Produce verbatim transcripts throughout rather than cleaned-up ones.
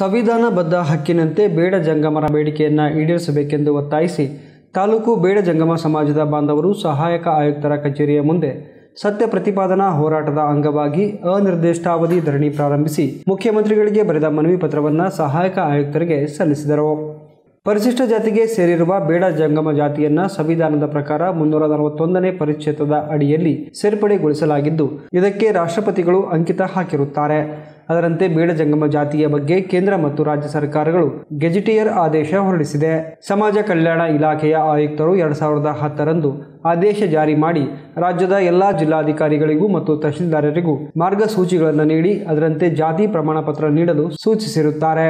ಸಂವಿಧಾನಬದ್ಧ ಹಕ್ಕಿನಂತೆ ಬೇಡ ಜಂಗಮರ ಬೇಡಿಕೆಯನ್ನು ಈಡೇರಿಸಬೇಕೆಂದು ಒತ್ತಾಯಿಸಿ ತಾಲೂಕು ಬೇಡ ಜಂಗಮ ಸಮಾಜದ ಬಾಂಧವರು ಸಹಾಯಕ ಆಯುಕ್ತರ ಕಚೇರಿಯ ಮುಂದೆ ಸತ್ಯ ಪ್ರತಿಪಾದನಾ ಹೋರಾಟದ ಅಂಗವಾಗಿ ಅನಿರ್ದಿಷ್ಟಾವಧಿ ಧರಣಿ ಪ್ರಾರಂಭಿಸಿ ಮುಖ್ಯಮಂತ್ರಿಗಳಿಗೆ ಬರೆದ ಮನವಿ ಪತ್ರವನ್ನು ಸಹಾಯಕ ಆಯುಕ್ತರಿಗೆ ಸಲ್ಲಿಸಿದರು. ಪರಿಶಿಷ್ಟ ಜಾತಿಗೆ ಸೇರಿರುವ ಬೇಡ ಜಂಗಮ ಜಾತಿಯನ್ನು ಸಂವಿಧಾನದ ಪ್ರಕಾರ ಮುನ್ನೂರ ನಲವತ್ತೊಂದನೇ ಪರಿಚ್ಛೇದದ ಅಡಿಯಲ್ಲಿ ಸೇರ್ಪಡೆಗೊಳಿಸಲಾಗಿದ್ದು, ಇದಕ್ಕೆ ರಾಷ್ಟ್ರಪತಿಗಳು ಅಂಕಿತ ಹಾಕಿರುತ್ತಾರೆ. ಅದರಂತೆ ಬೇಡ ಜಂಗಮ ಜಾತಿಯ ಬಗ್ಗೆ ಕೇಂದ್ರ ಮತ್ತು ರಾಜ್ಯ ಸರ್ಕಾರಗಳು ಗೆಜಿಟಿಯರ್ ಆದೇಶ ಹೊರಡಿಸಿದೆ. ಸಮಾಜ ಕಲ್ಯಾಣ ಇಲಾಖೆಯ ಆಯುಕ್ತರು ಎರಡು ಸಾವಿರದ ಹತ್ತರಂದು ಆದೇಶ ಜಾರಿ ಮಾಡಿ ರಾಜ್ಯದ ಎಲ್ಲ ಜಿಲ್ಲಾಧಿಕಾರಿಗಳಿಗೂ ಮತ್ತು ತಹಶೀಲ್ದಾರರಿಗೂ ಮಾರ್ಗಸೂಚಿಗಳನ್ನು ನೀಡಿ ಅದರಂತೆ ಜಾತಿ ಪ್ರಮಾಣ ಪತ್ರ ನೀಡಲು ಸೂಚಿಸಿರುತ್ತಾರೆ.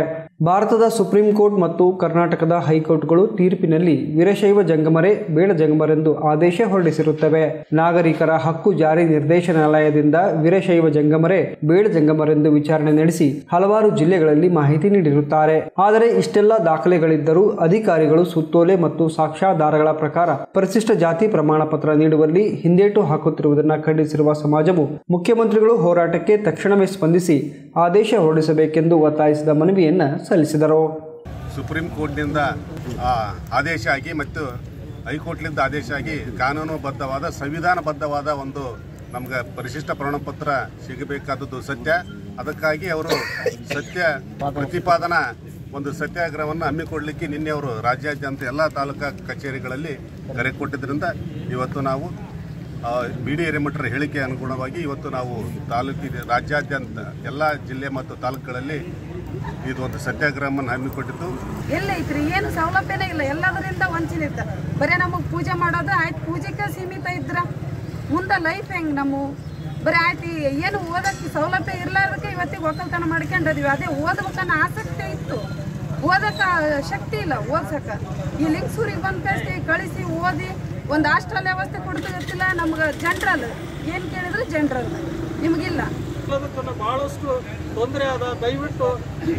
ಭಾರತದ ಸುಪ್ರೀಂ ಕೋರ್ಟ್ ಮತ್ತು ಕರ್ನಾಟಕದ ಹೈಕೋರ್ಟ್ಗಳು ತೀರ್ಪಿನಲ್ಲಿ ವೀರಶೈವ ಜಂಗಮರೇ ಬೇಡ ಜಂಗಮರೆಂದು ಆದೇಶ ಹೊರಡಿಸಿರುತ್ತವೆ. ನಾಗರಿಕರ ಹಕ್ಕು ಜಾರಿ ನಿರ್ದೇಶನಾಲಯದಿಂದ ವೀರಶೈವ ಜಂಗಮರೇ ಬೇಡ ಜಂಗಮರೆಂದು ವಿಚಾರಣೆ ನಡೆಸಿ ಹಲವಾರು ಜಿಲ್ಲೆಗಳಲ್ಲಿ ಮಾಹಿತಿ ನೀಡಿರುತ್ತಾರೆ. ಆದರೆ ಇಷ್ಟೆಲ್ಲ ದಾಖಲೆಗಳಿದ್ದರೂ ಅಧಿಕಾರಿಗಳು ಸುತ್ತೋಲೆ ಮತ್ತು ಸಾಕ್ಷ್ಯಾಧಾರಗಳ ಪ್ರಕಾರ ಪರಿಶಿಷ್ಟ ಜಾತಿ ಪ್ರಮಾಣ ಪತ್ರ ನೀಡುವಲ್ಲಿ ಹಿಂದೇಟು ಹಾಕುತ್ತಿರುವುದನ್ನು ಖಂಡಿಸಿರುವ ಸಮಾಜವು ಮುಖ್ಯಮಂತ್ರಿಗಳು ಹೋರಾಟಕ್ಕೆ ತಕ್ಷಣವೇ ಸ್ಪಂದಿಸಿ ಆದೇಶ ಹೊರಡಿಸಬೇಕೆಂದು ಒತ್ತಾಯಿಸಿದ ಮನವಿಯನ್ನು ಸಲ್ಲಿಸಿದರು. ಸುಪ್ರೀಂ ಕೋರ್ಟ್ನಿಂದ ಆದೇಶ ಆಗಿ ಮತ್ತು ಹೈಕೋರ್ಟ್ನಿಂದ ಆದೇಶ ಆಗಿ ಕಾನೂನುಬದ್ಧವಾದ ಸಂವಿಧಾನಬದ್ಧವಾದ ಒಂದು ನಮ್ಗೆ ಪರಿಶಿಷ್ಟ ಪ್ರಮಾಣ ಪತ್ರ ಸಿಗಬೇಕಾದದ್ದು ಸತ್ಯ. ಅದಕ್ಕಾಗಿ ಅವರು ಸತ್ಯ ಪ್ರತಿಪಾದನಾ ಒಂದು ಸತ್ಯಾಗ್ರಹವನ್ನು ಹಮ್ಮಿಕೊಡಲಿಕ್ಕೆ ನಿನ್ನೆ ಅವರು ರಾಜ್ಯಾದ್ಯಂತ ಎಲ್ಲ ತಾಲೂಕಾ ಕಚೇರಿಗಳಲ್ಲಿ ಕರೆ ಕೊಟ್ಟಿದ್ದರಿಂದ ಇವತ್ತು ನಾವು ಬಿ ಡಿ ಹಿರೇಮಠರ ಹೇಳಿಕೆ ಅನುಗುಣವಾಗಿ ಇವತ್ತು ನಾವು ತಾಲೂಕಿನ ರಾಜ್ಯಾದ್ಯಂತ ಎಲ್ಲ ಜಿಲ್ಲೆ ಮತ್ತು ತಾಲೂಕುಗಳಲ್ಲಿ ಇದು ಒಂದು ಸತ್ಯಾಗ್ರಹವನ್ನು ಹಮ್ಮಿಕೊಟ್ಟಿದ್ದು. ಎಲ್ಲ ಐತ್ರಿ, ಏನು ಸೌಲಭ್ಯನೇ ಇಲ್ಲ, ಎಲ್ಲದರಿಂದ ವಂಚನೆ ಇದ್ದ. ಬರೀ ನಮಗೆ ಪೂಜೆ ಮಾಡೋದು ಆಯ್ತು, ಪೂಜೆಗೆ ಸೀಮಿತ ಇದ್ರ ಮುಂದೆ ಲೈಫ್ ಹೆಂಗೆ ನಮ್ಮ ಬರೀ ಆಯ್ತು, ಏನು ಓದಕ್ಕೆ ಸೌಲಭ್ಯ ಇರಲಾರದಕ್ಕೆ ಇವತ್ತಿಗೆ ಒಕ್ಕಲ್ತನ ಮಾಡ್ಕೊಂಡದೀವಿ. ಅದೇ ಓದಬೇಕನ್ನ ಆಸಕ್ತಿ ಇತ್ತು, ಓದಕ್ಕೆ ಶಕ್ತಿ ಇಲ್ಲ. ಓದ್ಸಕ್ಕೆ ಈ ಲಿಂಗಸೂರಿಗೆ ಬಂದು ಕಳಿಸಿ ಕಳಿಸಿ ಓದಿ ಒಂದು ಹಾಸ್ಟೆಲ್ ವ್ಯವಸ್ಥೆ ಕೊಡ್ತಿರ್ತಿಲ್ಲ. ನಮ್ಗೆ ಜನರಲ್ ಏನು ಕೇಳಿದ್ರು ಜನರಲ್ ನಿಮಗಿಲ್ಲ, ಭಾಳಷ್ಟು ತೊಂದರೆ ಅದ. ದಯವಿಟ್ಟು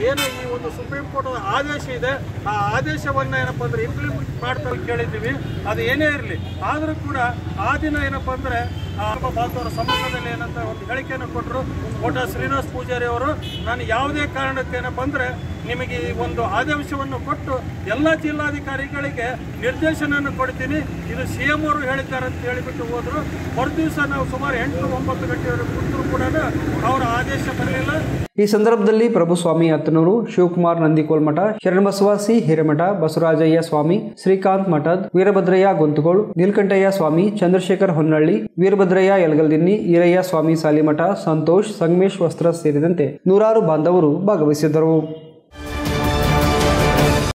ಏನು ಈ ಒಂದು ಸುಪ್ರೀಂ ಕೋರ್ಟ್ ಆದೇಶ ಇದೆ, ಆ ಆದೇಶವನ್ನು ಏನಪ್ಪ ಅಂದರೆ ಇಂಪ್ಲಿಮೆಂಟ್ ಮಾಡ್ತಾರೆ ಕೇಳಿದ್ದೀವಿ. ಅದು ಏನೇ ಇರಲಿ ಆದರೂ ಕೂಡ ಆ ದಿನ ಏನಪ್ಪ ಅಂದರೆ ನಮ್ಮ ಭಾರತವರ ಸಮಾಜದಲ್ಲಿ ಏನಂತ ಒಂದು ಹೇಳಿಕೆಯನ್ನು ಕೊಟ್ಟರು. ಕೋಟ ಶ್ರೀನಿವಾಸ ಪೂಜಾರಿ ಅವರು, ನಾನು ಯಾವುದೇ ಕಾರಣಕ್ಕೆ ಏನಪ್ಪ ಅಂದರೆ ನಿಮಗೆ ಈ ಒಂದು ಆದೇಶವನ್ನು ಕೊಟ್ಟು ಎಲ್ಲ ಜಿಲ್ಲಾಧಿಕಾರಿಗಳಿಗೆ ನಿರ್ದೇಶನವನ್ನು ಕೊಡ್ತೀನಿ, ಇದು ಸಿ ಎಂ ಅವರು ಹೇಳಿದ್ದಾರೆ ಅಂತ ಹೇಳಿಬಿಟ್ಟು ಹೋದರು. ಮರುದಿವಸ ನಾವು ಸುಮಾರು ಎಂಟು ಒಂಬತ್ತು ಗಂಟೆವರೆಗೆ ಕೊಟ್ಟರು ಕೂಡ ಅವರ ಆದೇಶ ಬರಲಿಲ್ಲ. ಈ ಸಂದರ್ಭದಲ್ಲಿ ಪ್ರಭುಸ್ವಾಮಿ ಅತ್ತನೂರು, ಶಿವಕುಮಾರ್ ನಂದಿಕೋಲ್ ಮಠ, ಶರಣಬಸವ ಸಿ ಹಿರೇಮಠ, ಬಸವರಾಜಯ್ಯ ಸ್ವಾಮಿ, ಶ್ರೀಕಾಂತ್ ಮಠದ್, ವೀರಭದ್ರಯ್ಯ ಗೊಂತಗೋಳ್, ನೀಲಕಂಠಯ್ಯ ಸ್ವಾಮಿ, ಚಂದ್ರಶೇಖರ್ ಹೊನ್ನಳ್ಳಿ, ವೀರಭದ್ರಯ್ಯ ಯಲಗಲ್ದಿನ್ನಿ, ಈರಯ್ಯ ಸ್ವಾಮಿ ಸಾಲಿಮಠ, ಸಂತೋಷ್, ಸಂಗಮೇಶ್ ವಸ್ತ್ರ ಸೇರಿದಂತೆ ನೂರಾರು ಬಾಂಧವರು ಭಾಗವಹಿಸಿದ್ದರು.